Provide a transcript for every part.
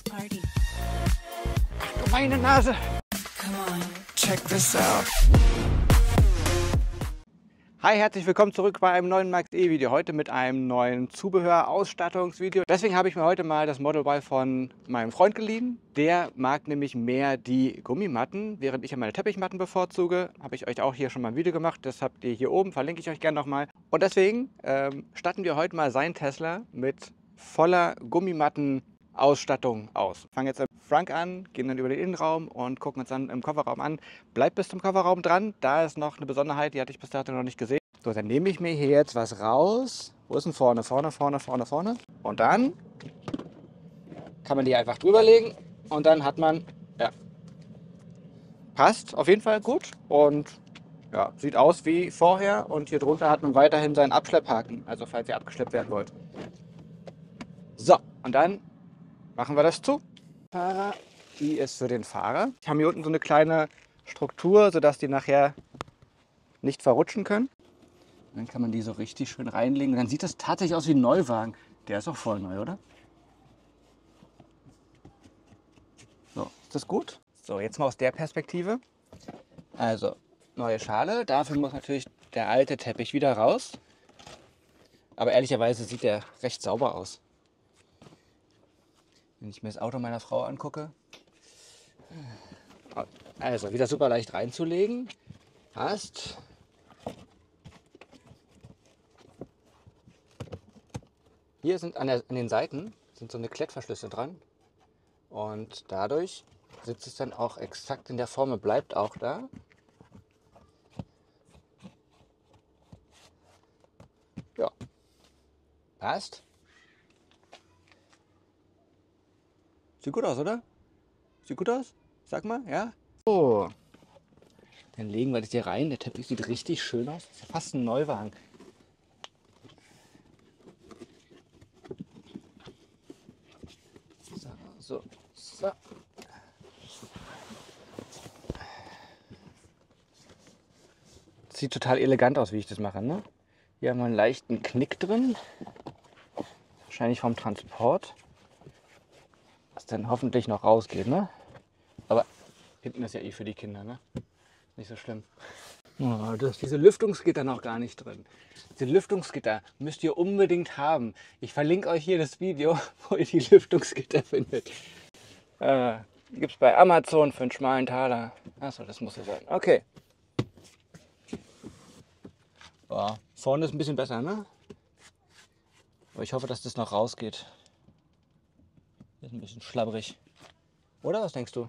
Let's party. Meine Nase. Come on, check this out. Hi, herzlich willkommen zurück bei einem neuen Max-E-Video. Heute mit einem neuen Zubehör-Ausstattungsvideo. Deswegen habe ich mir heute mal das Model Y von meinem Freund geliehen. Der mag nämlich mehr die Gummimatten, während ich ja meine Teppichmatten bevorzuge. Habe ich euch auch hier schon mal ein Video gemacht. Das habt ihr hier oben, verlinke ich euch gerne nochmal. Und deswegen statten wir heute mal seinen Tesla mit voller Gummimatten-Ausstattung aus. Fangen jetzt mit Frank an, gehen dann über den Innenraum und gucken uns dann im Kofferraum an. Bleibt bis zum Kofferraum dran, da ist noch eine Besonderheit, die hatte ich bis dato noch nicht gesehen. So, dann nehme ich mir hier jetzt was raus. Wo ist denn vorne? Vorne. Und dann kann man die einfach drüberlegen und dann hat man, ja, passt auf jeden Fall gut und ja, sieht aus wie vorher. Und hier drunter hat man weiterhin seinen Abschlepphaken, also falls ihr abgeschleppt werden wollt. So, und dann machen wir das zu. Die ist für den Fahrer. Ich habe hier unten so eine kleine Struktur, sodass die nachher nicht verrutschen können. Dann kann man die so richtig schön reinlegen. Und dann sieht das tatsächlich aus wie ein Neuwagen. Der ist auch voll neu, oder? So, ist das gut? So, jetzt mal aus der Perspektive. Also, neue Schale. Dafür muss natürlich der alte Teppich wieder raus. Aber ehrlicherweise sieht der recht sauber aus. Wenn ich mir das Auto meiner Frau angucke. Also wieder super leicht reinzulegen. Passt. Hier sind an den Seiten sind so eine Klettverschlüsse dran. Und dadurch sitzt es dann auch exakt in der Form und bleibt auch da. Ja. Passt. Sieht gut aus, oder? Sieht gut aus? Sag mal, ja? So. Dann legen wir das hier rein. Der Teppich sieht richtig schön aus. Das ist ja fast ein Neuwagen. So, so. Sieht total elegant aus, wie ich das mache, ne? Hier haben wir einen leichten Knick drin. Wahrscheinlich vom Transport. Dann hoffentlich noch rausgeht, ne? Aber hinten ist ja eh für die Kinder, ne? Nicht so schlimm. Oh, diese Lüftungsgitter noch gar nicht drin. Diese Lüftungsgitter müsst ihr unbedingt haben. Ich verlinke euch hier das Video, wo ihr die Lüftungsgitter findet. Die gibt es bei Amazon für einen schmalen Taler. Achso, das muss ja sein. Okay. Boah, vorne ist ein bisschen besser, ne? Aber ich hoffe, dass das noch rausgeht. Ist ein bisschen schlabberig. Oder was denkst du?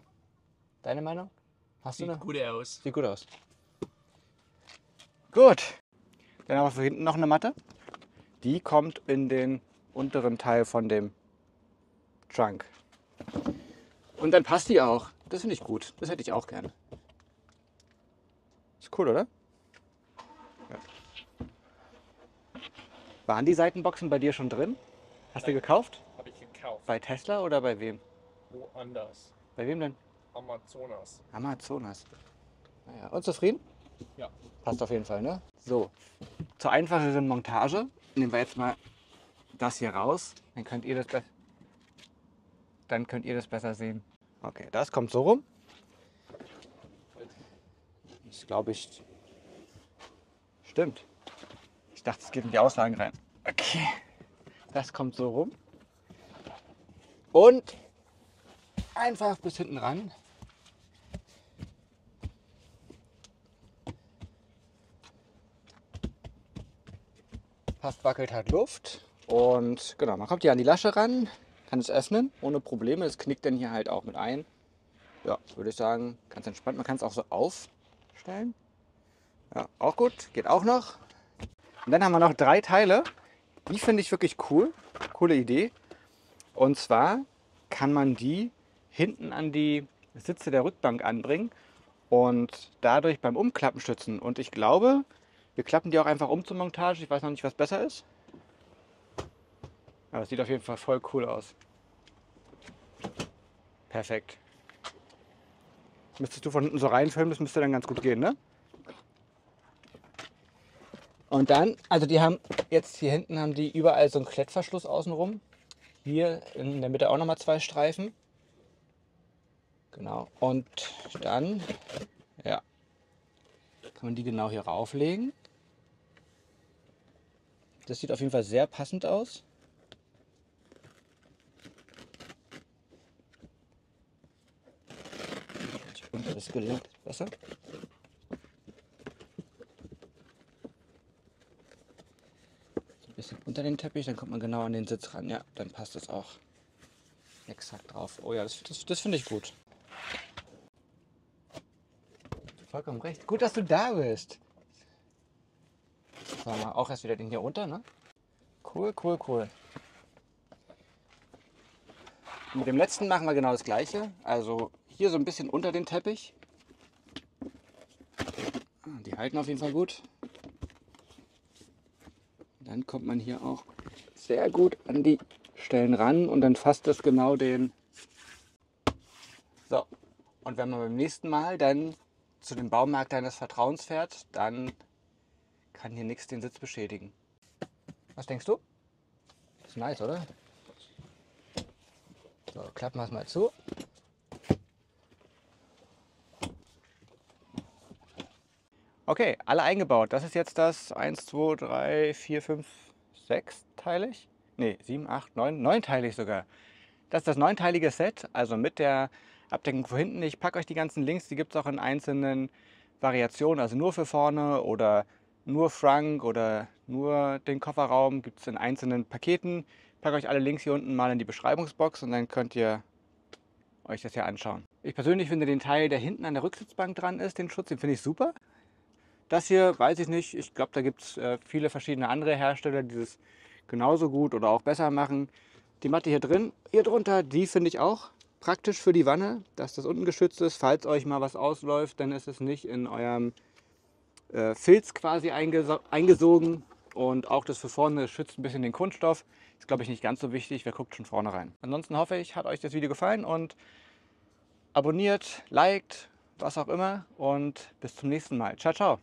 Deine Meinung? Hast du noch? Sieht gut aus. Sieht gut aus. Gut. Dann haben wir für hinten noch eine Matte. Die kommt in den unteren Teil von dem Trunk. Und dann passt die auch. Das finde ich gut. Das hätte ich auch gerne. Ist cool, oder? Ja. Waren die Seitenboxen bei dir schon drin? Hast du gekauft? Bei Tesla oder bei wem? Woanders. Bei wem denn? Amazonas. Amazonas. Naja, und zufrieden? Ja. Passt auf jeden Fall, ne? So, zur einfacheren Montage nehmen wir jetzt mal das hier raus. Dann könnt ihr das, besser sehen. Okay, das kommt so rum. Das glaube ich... Stimmt. Ich dachte, es geht in die Auslagen rein. Okay. Das kommt so rum. Und einfach bis hinten ran. Passt, wackelt, hat Luft. Und genau, man kommt hier an die Lasche ran, kann es öffnen ohne Probleme. Es knickt dann hier halt auch mit ein. Ja, würde ich sagen, ganz entspannt. Man kann es auch so aufstellen. Ja, auch gut, geht auch noch. Und dann haben wir noch drei Teile. Die finde ich wirklich cool. Coole Idee. Und zwar kann man die hinten an die Sitze der Rückbank anbringen und dadurch beim Umklappen stützen. Und ich glaube, wir klappen die auch einfach um zur Montage. Ich weiß noch nicht, was besser ist. Aber es sieht auf jeden Fall voll cool aus. Perfekt. Müsstest du von hinten so reinfilmen, das müsste dann ganz gut gehen, ne? Und dann, also die haben jetzt hier hinten haben die überall so einen Klettverschluss außenrum. Hier in der Mitte auch nochmal zwei Streifen. Genau, und dann, ja, kann man die genau hier rauflegen. Das sieht auf jeden Fall sehr passend aus. Unter das Gelenk besser. Ein bisschen unter den Teppich, dann kommt man genau an den Sitz ran. Ja, dann passt das auch exakt drauf. Oh ja, das finde ich gut. Vollkommen recht. Gut, dass du da bist. Jetzt fahren wir auch erst wieder den hier runter, ne? Cool, cool, cool. Mit dem letzten machen wir genau das gleiche. Also hier so ein bisschen unter den Teppich. Die halten auf jeden Fall gut. Dann kommt man hier auch sehr gut an die Stellen ran und dann fasst das genau den. So, und wenn man beim nächsten Mal dann zu dem Baumarkt deines Vertrauens fährt, dann kann hier nichts den Sitz beschädigen. Was denkst du? Ist nice, oder? So, klappen wir es mal zu. Okay, alle eingebaut. Das ist jetzt das 1, 2, 3, 4, 5, 6-teilig. Ne, 7, 8, 9, 9-teilig sogar. Das ist das 9-teilige Set, also mit der Abdeckung vor hinten. Ich packe euch die ganzen Links, die gibt es auch in einzelnen Variationen, also nur für vorne oder nur Frunk oder nur den Kofferraum, gibt es in einzelnen Paketen. Ich packe euch alle Links hier unten mal in die Beschreibungsbox und dann könnt ihr euch das hier anschauen. Ich persönlich finde den Teil, der hinten an der Rücksitzbank dran ist, den Schutz, den finde ich super. Das hier weiß ich nicht, ich glaube, da gibt es viele verschiedene andere Hersteller, die das genauso gut oder auch besser machen. Die Matte hier drin, hier drunter, die finde ich auch praktisch für die Wanne, dass das unten geschützt ist. Falls euch mal was ausläuft, dann ist es nicht in eurem Filz quasi eingesogen. Und auch das für vorne schützt ein bisschen den Kunststoff. Ist, glaube ich, nicht ganz so wichtig. Wer guckt schon vorne rein? Ansonsten hoffe ich, hat euch das Video gefallen und abonniert, liked, was auch immer. Und bis zum nächsten Mal. Ciao, ciao.